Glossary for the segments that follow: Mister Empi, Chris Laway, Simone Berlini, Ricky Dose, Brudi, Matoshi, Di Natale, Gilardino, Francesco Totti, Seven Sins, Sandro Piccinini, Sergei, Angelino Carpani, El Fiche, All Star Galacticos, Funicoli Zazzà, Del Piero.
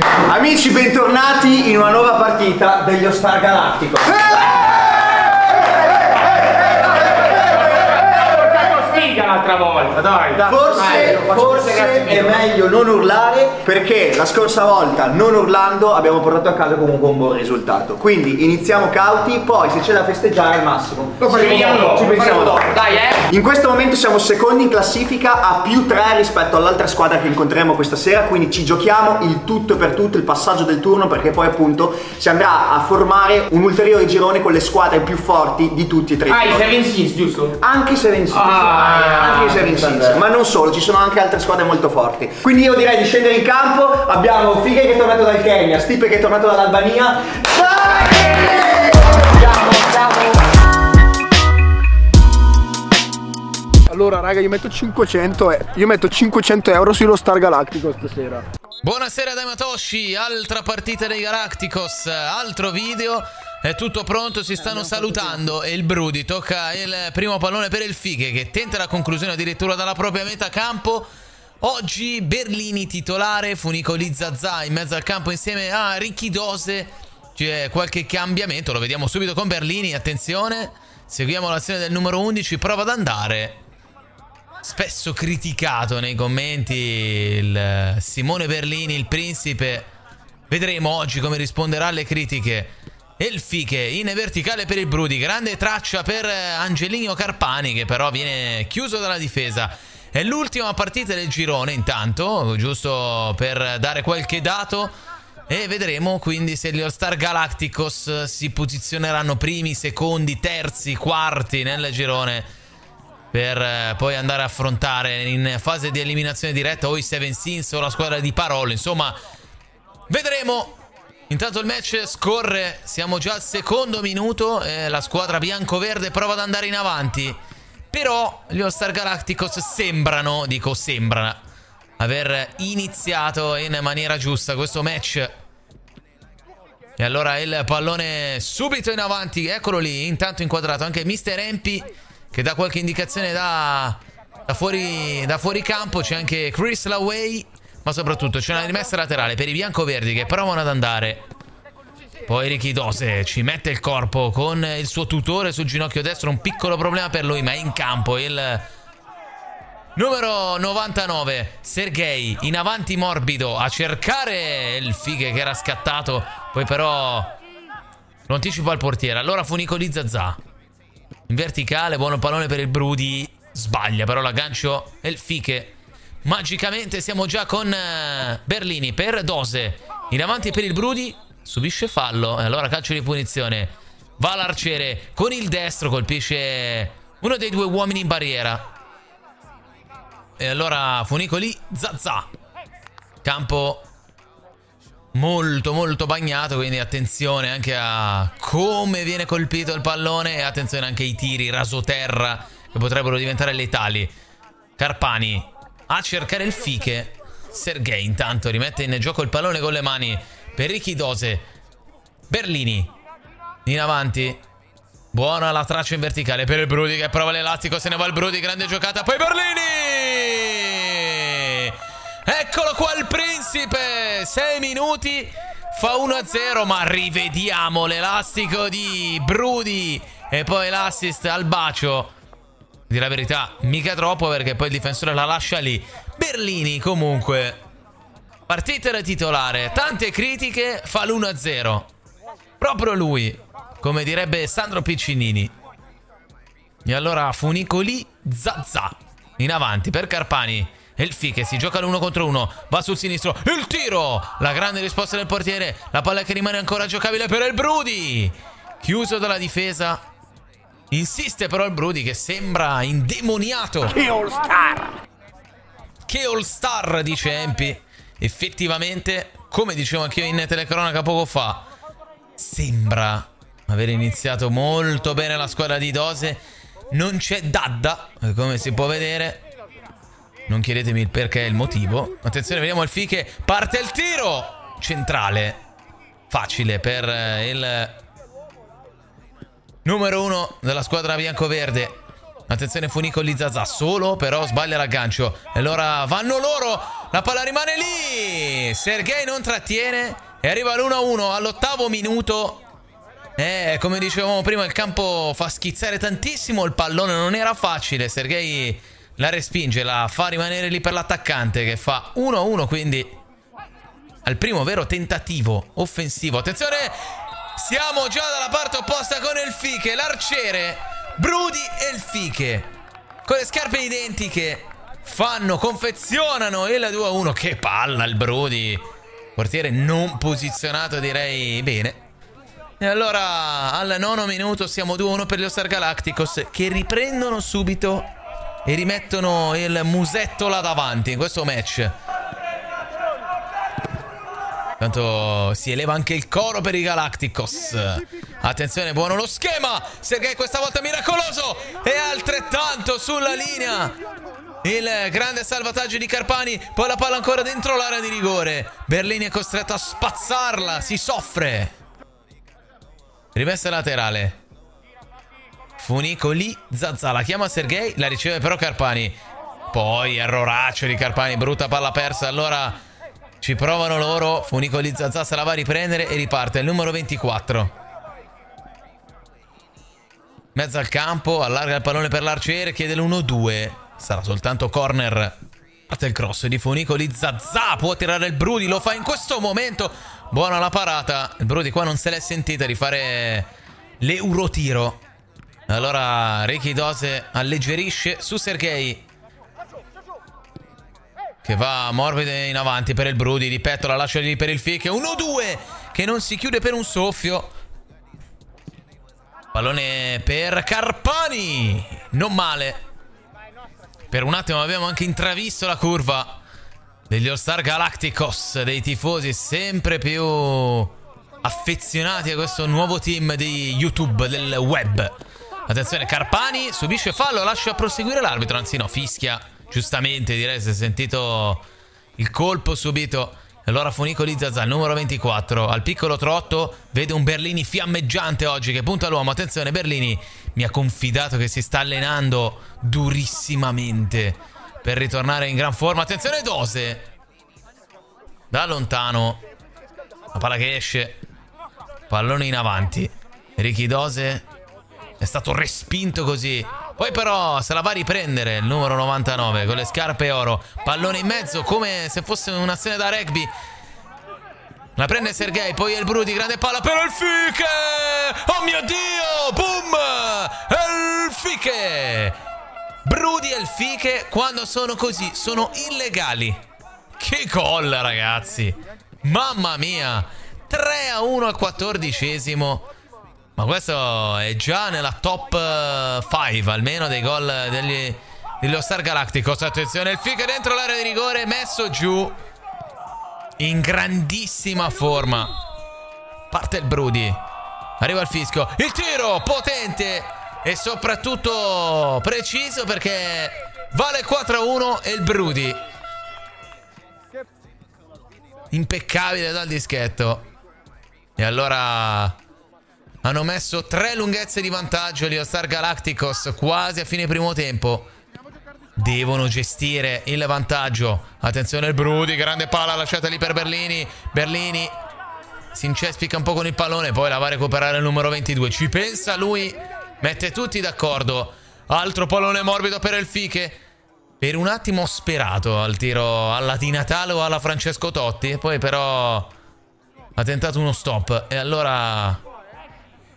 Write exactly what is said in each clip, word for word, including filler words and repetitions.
Amici, bentornati in una nuova partita degli All Star Galacticos. L'altra volta, dai, dai. Forse, dai, forse è meglio non urlare, perché la scorsa volta non urlando abbiamo portato a casa comunque un buon risultato. Quindi iniziamo cauti, poi se c'è da festeggiare al massimo lo faremo, ci, dopo, ci pensiamo dopo. dopo. Dai, eh. In questo momento siamo secondi in classifica a più tre rispetto all'altra squadra che incontreremo questa sera, quindi ci giochiamo il tutto per tutto, il passaggio del turno, perché poi appunto si andrà a formare un ulteriore girone con le squadre più forti di tutti e tre. Ah, i Seven Sins, giusto? Anche i Seven Sins. Ah, anche i Seven Sins, ma non solo, ci sono anche altre squadre molto forti. Quindi io direi di scendere in campo. Abbiamo Fiche che è tornato dal Kenya, Stipe che è tornato dall'Albania. Dai! Andiamo, andiamo. Allora raga, io metto cinquecento, io metto cinquecento euro sullo Star Galactico stasera. Buonasera da Matoshi, altra partita dei Galacticos, altro video. È tutto pronto, si stanno eh, salutando e il Brudi tocca il primo pallone per il Fiche, che tenta la conclusione addirittura dalla propria metà campo. Oggi Berlini titolare, Funicoli Zazzà in mezzo al campo insieme a Ricky Dose. C'è qualche cambiamento, lo vediamo subito con Berlini, attenzione. Seguiamo l'azione del numero undici, prova ad andare. Spesso criticato nei commenti il Simone Berlini, il principe. Vedremo oggi come risponderà alle critiche. El Fiche in verticale per il Brudi, grande traccia per Angelino Carpani, che però viene chiuso dalla difesa. È l'ultima partita del girone intanto, giusto per dare qualche dato, e vedremo quindi se gli All Star Galacticos si posizioneranno primi, secondi, terzi, quarti nel girone, per poi andare a affrontare in fase di eliminazione diretta o i Seven Sins o la squadra di Parolo. Insomma, vedremo. Intanto il match scorre, siamo già al secondo minuto e la squadra bianco-verde prova ad andare in avanti. Però gli All Star Galacticos sembrano, dico sembra, aver iniziato in maniera giusta questo match. E allora il pallone subito in avanti, eccolo lì, intanto inquadrato anche Mister Empi, che dà qualche indicazione da, da, fuori, da fuori campo. C'è anche Chris Laway. Ma soprattutto c'è una rimessa laterale per i biancoverdi che provano ad andare. Poi Ricky Dose ci mette il corpo con il suo tutore sul ginocchio destro. Un piccolo problema per lui, ma è in campo il numero novantanove. Sergei in avanti morbido a cercare il Fiche che era scattato. Poi però lo anticipa il portiere. Allora Funicoli Zazzà in verticale, buono pallone per il Brudi. Sbaglia però l'aggancio e il Fiche. Magicamente siamo già con Berlini per Dose, in avanti per il Brudi, subisce fallo e allora calcio di punizione. Va l'arciere con il destro, colpisce uno dei due uomini in barriera. E allora Funicoli Zazzà, campo molto molto bagnato, quindi attenzione anche a come viene colpito il pallone e attenzione anche ai tiri rasoterra che potrebbero diventare letali. Carpani a cercare il Fiche. Sergei intanto rimette in gioco il pallone con le mani per Ricky Dose. Berlini in avanti, buona la traccia in verticale per il Brudi che prova l'elastico, se ne va il Brudi, grande giocata, poi Berlini, eccolo qua il principe, sei minuti, fa uno a zero, ma rivediamo l'elastico di Brudi e poi l'assist al bacio. Di la verità, mica troppo, perché poi il difensore la lascia lì. Berlini comunque partita da titolare, tante critiche, fa l'uno a zero. Proprio lui, come direbbe Sandro Piccinini. E allora Funicoli Zazzà in avanti per Carpani. E il Fiche si gioca l'uno contro uno, va sul sinistro, il tiro! La grande risposta del portiere, la palla che rimane ancora giocabile per il Brudi, chiuso dalla difesa. Insiste però il Brudi che sembra indemoniato. Che All Star! Che All Star, dice Empi. Effettivamente, come dicevo anch'io in telecronaca poco fa, sembra aver iniziato molto bene la squadra di Dose. Non c'è Dadda, come si può vedere. Non chiedetemi il perché, il motivo. Attenzione, vediamo il Fiche. Parte il tiro centrale. Facile per il numero uno della squadra bianco-verde. Attenzione Funicoli Zazzà, solo però sbaglia l'aggancio. E allora vanno loro. La palla rimane lì. Sergei non trattiene. E arriva l'uno a uno all'ottavo minuto. E come dicevamo prima, il campo fa schizzare tantissimo. Il pallone non era facile. Sergei la respinge, la fa rimanere lì per l'attaccante, che fa uno a uno. Quindi al primo vero tentativo offensivo. Attenzione, siamo già dalla parte opposta con El Fiche, l'arciere Brudi e El Fiche, con le scarpe identiche, fanno, confezionano il due a uno. Che palla il Brudi, portiere non posizionato, direi bene. E allora al nono minuto siamo due a uno per gli All Star Galacticos, che riprendono subito e rimettono il musetto là davanti in questo match. Tanto si eleva anche il coro per i Galacticos. Attenzione, buono lo schema. Sergei questa volta miracoloso. E altrettanto sulla linea. Il grande salvataggio di Carpani. Poi la palla ancora dentro l'area di rigore. Berlini è costretto a spazzarla. Si soffre. Rimessa laterale. Funicoli Zazzà. La chiama Sergei. La riceve però Carpani. Poi erroraccio di Carpani. Brutta palla persa. Allora ci provano loro, Funicoli Zazzà se la va a riprendere e riparte il numero ventiquattro. Mezzo al campo, allarga il pallone per l'arciere, chiede l'uno due. Sarà soltanto corner. Parte il cross di Funicoli Zazzà, può tirare il Brudi, lo fa in questo momento. Buona la parata, il Brudi qua non se l'è sentita di fare l'eurotiro. Allora Ricky Dose alleggerisce su Sergei, che va morbido in avanti per il Brudi. Ripeto, la lascia lì per il Fiche. uno due che non si chiude per un soffio. Pallone per Carpani. Non male. Per un attimo abbiamo anche intravisto la curva degli All Star Galacticos, dei tifosi sempre più affezionati a questo nuovo team di YouTube, del web. Attenzione, Carpani subisce fallo, lascia proseguire l'arbitro. Anzi no, fischia. Giustamente, direi, si è sentito il colpo subito. Allora Funicoli Zazzà, il numero ventiquattro, al piccolo trotto, vede un Berlini fiammeggiante oggi che punta l'uomo. Attenzione, Berlini mi ha confidato che si sta allenando durissimamente per ritornare in gran forma. Attenzione Dose, da lontano, la palla che esce, pallone in avanti. Ricky Dose è stato respinto così. Poi però se la va a riprendere il numero novantanove con le scarpe oro. Pallone in mezzo come se fosse un'azione da rugby. La prende Sergei, poi è il Brudi, grande palla per El Fiche! Oh mio Dio! Boom! El Fiche! Brudi e El Fiche quando sono così sono illegali. Che gol ragazzi! Mamma mia! tre a uno al quattordicesimo. Ma questo è già nella top cinque, almeno dei gol degli, degli All Star Galacticos. Attenzione, il Fiche dentro l'area di rigore, messo giù. In grandissima forma. Parte il Brudi. Arriva il fischio. Il tiro potente e soprattutto preciso, perché vale quattro a uno e il Brudi. Impeccabile dal dischetto. E allora hanno messo tre lunghezze di vantaggio gli All Star Galacticos quasi a fine primo tempo. Devono gestire il vantaggio. Attenzione il Brudi, grande palla lasciata lì per Berlini. Berlini si incespica un po' con il pallone, poi la va a recuperare il numero ventidue. Ci pensa lui, mette tutti d'accordo. Altro pallone morbido per El Fiche. Per un attimo ho sperato al tiro alla Di Natale o alla Francesco Totti, poi però ha tentato uno stop. E allora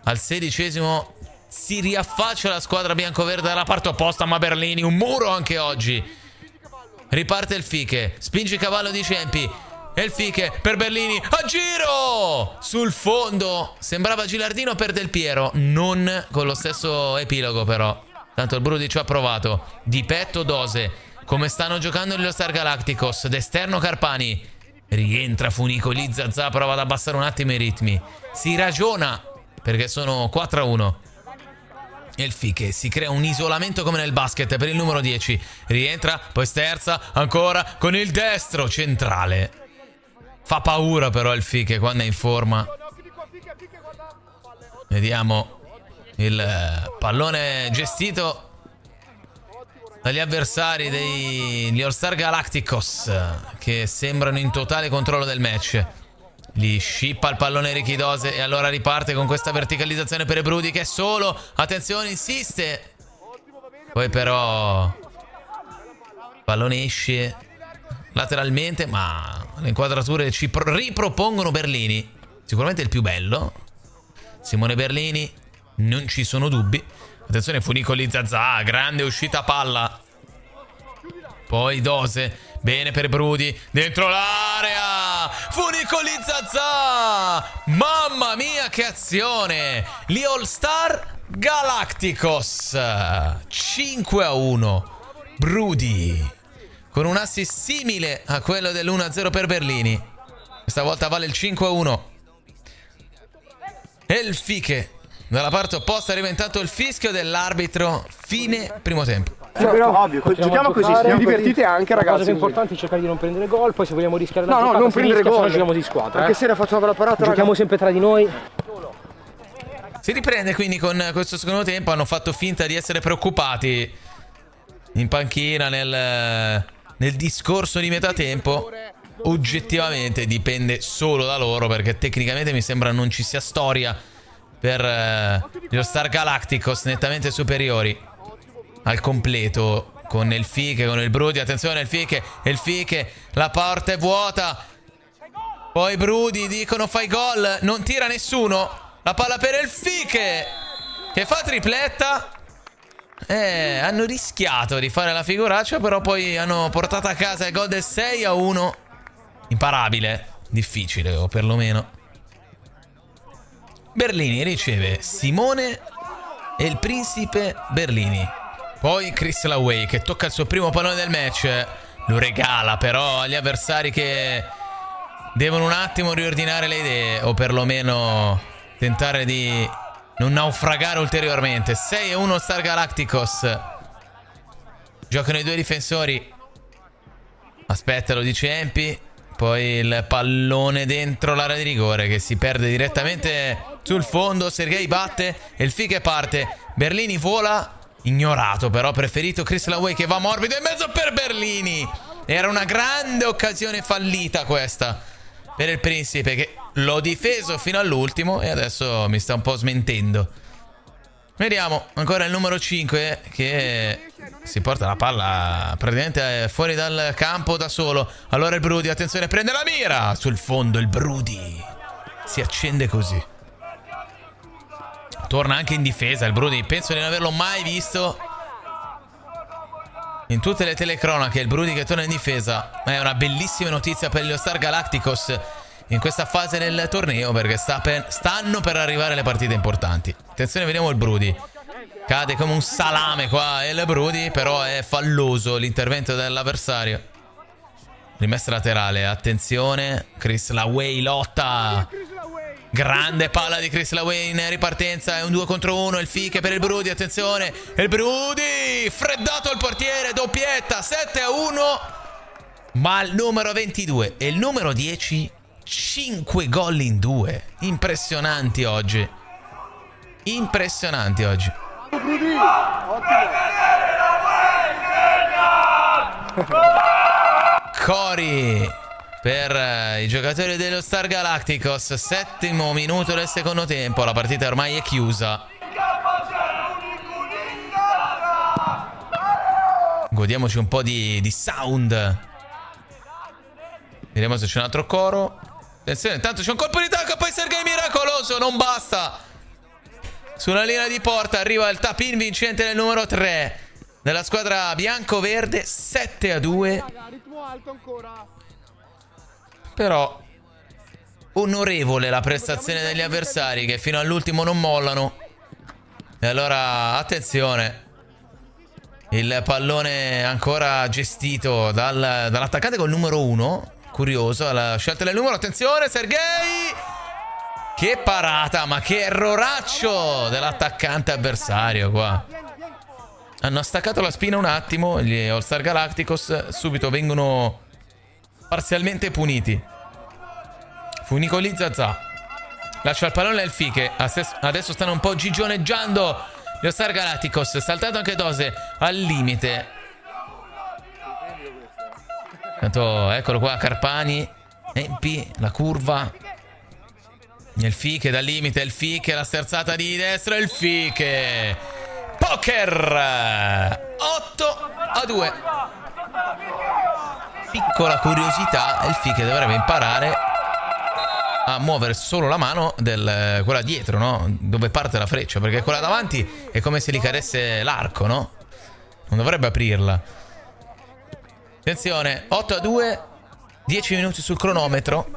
al sedicesimo si riaffaccia la squadra biancoverde dalla parte opposta, ma Berlini un muro anche oggi. Riparte El Fiche, spinge il cavallo di Empi. El Fiche per Berlini, a giro! Sul fondo, sembrava Gilardino per Del Piero, non con lo stesso epilogo però. Tanto il Brudi ci ha provato. Di petto Dose, come stanno giocando gli All Star Galacticos. D'esterno Carpani, rientra Funicoli Zazzà, prova ad abbassare un attimo i ritmi. Si ragiona, perché sono quattro a uno. El Fiche si crea un isolamento come nel basket per il numero dieci. Rientra, poi sterza, ancora con il destro centrale. Fa paura però El Fiche quando è in forma. Vediamo il pallone gestito dagli avversari degli All Star Galacticos, che sembrano in totale controllo del match. Gli scippa il pallone Ricky Dose e allora riparte con questa verticalizzazione per Brudi, che è solo, attenzione, insiste. Poi però il pallone esce lateralmente, ma le inquadrature ci ripropongono Berlini. Sicuramente il più bello, Simone Berlini, non ci sono dubbi. Attenzione, Funicoli Zazzà, grande uscita palla. Poi Dose, bene per Brudi, dentro l'area, Funicoli Zazzà. Mamma mia che azione, gli All Star Galacticos, cinque a uno, Brudi, con un assist simile a quello dell'uno a zero per Berlini. Questa volta vale il cinque a uno. El Fiche, dalla parte opposta, è diventato il fischio dell'arbitro, fine primo tempo. No, però ovvio, giochiamo così, se vi divertite anche, ragazzi. La cosa importante è cercare di non prendere gol, poi se vogliamo rischiare la giocata, no, no, non prendere gol, no, giochiamo di squadra. Anche eh? sera facciamo la parata, giochiamo sempre tra di noi. Si riprende quindi con questo secondo tempo, hanno fatto finta di essere preoccupati in panchina nel, nel discorso di metà tempo. Oggettivamente dipende solo da loro, perché tecnicamente mi sembra non ci sia storia per eh, gli All Star Galacticos, nettamente superiori al completo, con El Fiche, con il Brudi. Attenzione El Fiche, El Fiche, la porta è vuota, poi Brudi, dicono fai gol, non tira nessuno, la palla per El Fiche che fa tripletta. Eh, hanno rischiato di fare la figuraccia, però poi hanno portato a casa il gol del sei a uno. Imparabile, difficile, o perlomeno. Berlini riceve Simone e il principe Berlini. Poi Chris Laway, che tocca il suo primo pallone del match, lo regala però agli avversari, che devono un attimo riordinare le idee, o perlomeno tentare di non naufragare ulteriormente. sei a uno Star Galacticos. Giocano i due difensori. Aspettalo, dice Empi. Poi il pallone dentro l'area di rigore, che si perde direttamente sul fondo. Sergei batte e il Fiche parte. Berlini vola, ignorato però, preferito Chris Laway, che va morbido in mezzo per Berlini. Era una grande occasione fallita questa per il principe, che l'ho difeso fino all'ultimo e adesso mi sta un po' smentendo. Vediamo ancora il numero cinque, che si porta la palla praticamente fuori dal campo da solo. Allora il Brudi, attenzione, prende la mira sul fondo. Il Brudi si accende così, torna anche in difesa. Il Brudi, penso di non averlo mai visto in tutte le telecronache, il Brudi che torna in difesa. Ma è una bellissima notizia per gli All Star Galacticos in questa fase del torneo, perché sta per, stanno per arrivare le partite importanti. Attenzione, vediamo il Brudi, cade come un salame qua il Brudi, però è falloso l'intervento dell'avversario. Rimessa laterale, attenzione, Chris Laway lotta, grande palla di Chris Laway in ripartenza, è un due contro uno, il Fiche per il Brudi, attenzione, il Brudi, freddato il portiere, doppietta, sette a uno, ma il numero ventidue e il numero dieci, cinque gol in due. Impressionanti oggi. Impressionanti oggi. Cori per i giocatori dello Star Galacticos. Settimo minuto del secondo tempo. La partita ormai è chiusa. Godiamoci un po' di, di sound. Vediamo se c'è un altro coro. Attenzione, intanto c'è un colpo di tacco, poi Sergei miracoloso, non basta. Sulla linea di porta arriva il tap-in vincente del numero tre della squadra bianco-verde, sette a due. Però onorevole la prestazione degli avversari, che fino all'ultimo non mollano. E allora attenzione, il pallone ancora gestito dal, dall'attaccante col numero uno. Curioso la scelta del numero, attenzione Sergei, che parata, ma che erroraccio dell'attaccante avversario qua. Hanno staccato la spina un attimo gli All Star Galacticos, subito vengono parzialmente puniti. Funicoli Zazzà lascia il pallone al Fiche, adesso stanno un po' gigioneggiando gli All Star Galacticos, saltato anche Dose al limite. Tanto, eccolo qua, Carpani, Empi, la curva. El Fiche dal limite, El Fiche, la sterzata di destra, El Fiche. Poker! otto a due. Piccola curiosità, El Fiche dovrebbe imparare a muovere solo la mano del quella dietro, no? Dove parte la freccia, perché quella davanti è come se gli cadesse l'arco, no? Non dovrebbe aprirla. Attenzione, otto a due, dieci minuti sul cronometro.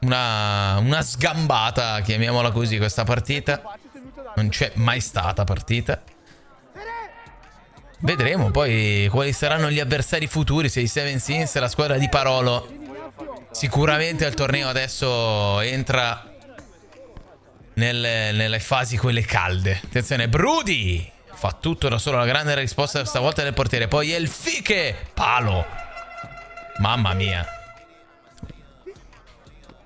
Una, una sgambata, chiamiamola così, questa partita. Non c'è mai stata partita. Vedremo poi quali saranno gli avversari futuri, se i Seven Sins e la squadra di Parolo. Sicuramente al torneo adesso entra nelle, nelle fasi quelle calde. Attenzione, Brudi! Fa tutto da solo, la grande risposta stavolta del portiere. Poi El Fiche, palo. Mamma mia.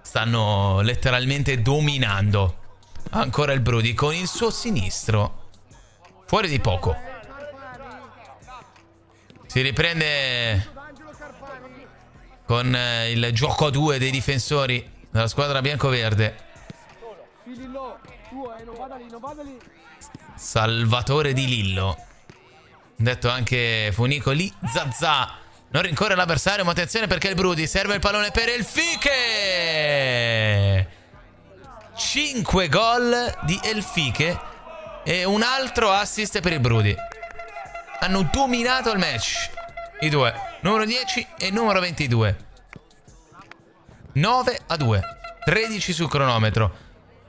Stanno letteralmente dominando. Ancora il Brudi con il suo sinistro. Fuori di poco. Si riprende con il gioco a due dei difensori della squadra biancoverde. Salvatore Di Lillo, detto anche Funicoli Zazzà, non rincorre l'avversario, ma attenzione perché il Brudi serve il pallone per El Fiche. Cinque gol di El Fiche e un altro assist per il Brudi. Hanno dominato il match i due, numero dieci e numero ventidue. Nove a due, tredici sul cronometro.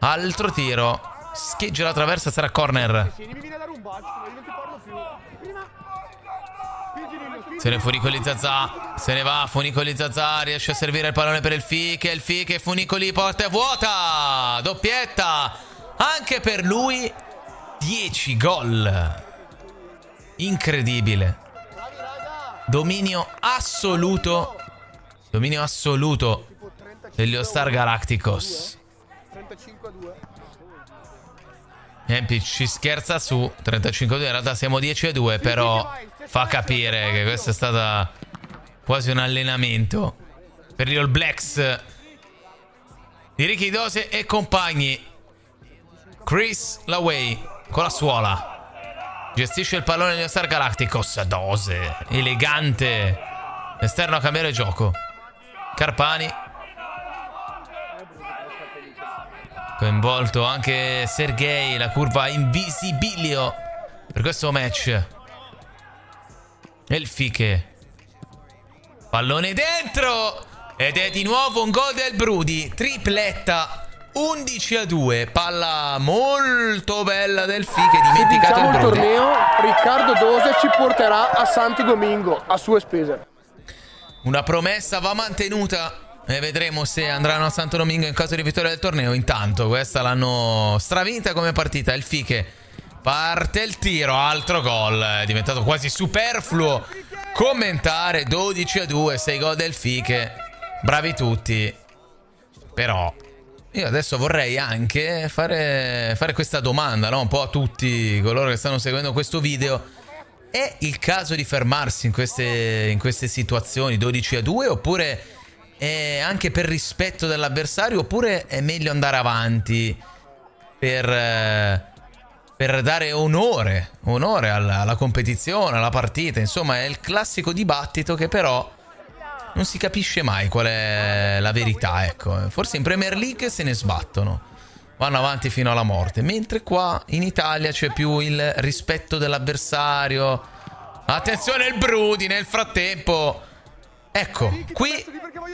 Altro tiro, scheggia la traversa, sarà corner. Se ne Funicoli Zazzà, se ne va Funicoli Zazzà, riesce a servire il pallone per El Fiche, El Fiche, Funicoli, porta vuota, doppietta anche per lui. Dieci gol, incredibile. Dominio assoluto, dominio assoluto degli All Star Galacticos. Trentacinque a due. Empi ci scherza su, trentacinque a due, in realtà siamo dieci a due, però fa capire che questo è stato quasi un allenamento per gli All Blacks di Ricky Dose e compagni. Chris Laway con la suola gestisce il pallone di All Star Galacticos. Dose, elegante, esterno a cambiare gioco. Carpani, coinvolto anche Sergei, la curva invisibilio per questo match. El Fiche, pallone dentro ed è di nuovo un gol del Brudi, tripletta, undici a due, palla molto bella del Fiche, dimenticato il Brudi. Il torneo Riccardo Dose ci porterà a Santi Domingo a sue spese. Una promessa va mantenuta. E vedremo se andranno a Santo Domingo in caso di vittoria del torneo. Intanto questa l'hanno stravinta come partita. El Fiche, parte il tiro, altro gol. È diventato quasi superfluo commentare. Dodici a due, sei gol del Fiche. Bravi tutti. Però io adesso vorrei anche fare, fare questa domanda, no? Un po' a tutti coloro che stanno seguendo questo video. È il caso di fermarsi in queste, in queste situazioni, dodici a due, oppure e anche per rispetto dell'avversario, oppure è meglio andare avanti per, per dare onore, onore alla, alla competizione, alla partita. Insomma, è il classico dibattito che però non si capisce mai qual è la verità, ecco. Forse in Premier League se ne sbattono, vanno avanti fino alla morte, mentre qua in Italia c'è più il rispetto dell'avversario. Attenzione il Brudi nel frattempo. Ecco, qui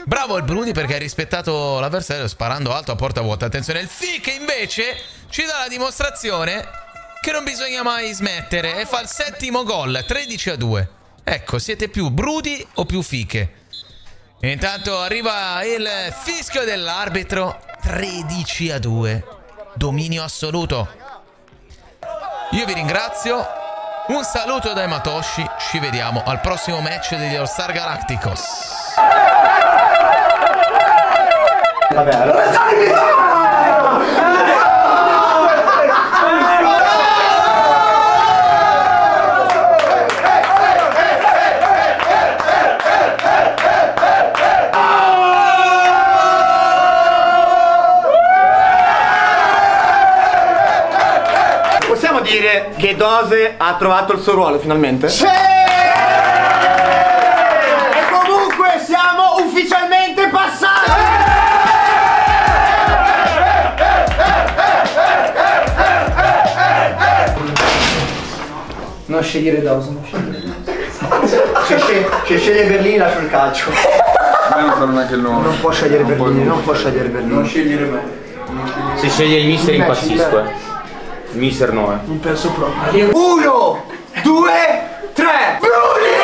bravo il Brudi perché ha rispettato l'avversario sparando alto a porta vuota. Attenzione, El Fiche invece ci dà la dimostrazione che non bisogna mai smettere e fa il settimo gol, tredici a due. Ecco, siete più Brudi o più Fiche? E intanto arriva il fischio dell'arbitro, tredici a due, dominio assoluto. Io vi ringrazio. Un saluto da Matoshi, ci vediamo al prossimo match degli All Star Galacticos. Vabbè, allora... dire che Dose ha trovato il suo ruolo finalmente? Sì! E comunque siamo ufficialmente passati! Non scegliere Dose, non scegliere Dose. Se sceglie Berlini lascio il calcio. Non so neanche il nome. Non può scegliere Berlini, non può scegliere Berlini. Non scegliere me. Se sceglie il mister impazzisco, eh. Mister no, eh. Non penso proprio. Uno, due, tre. Brudi!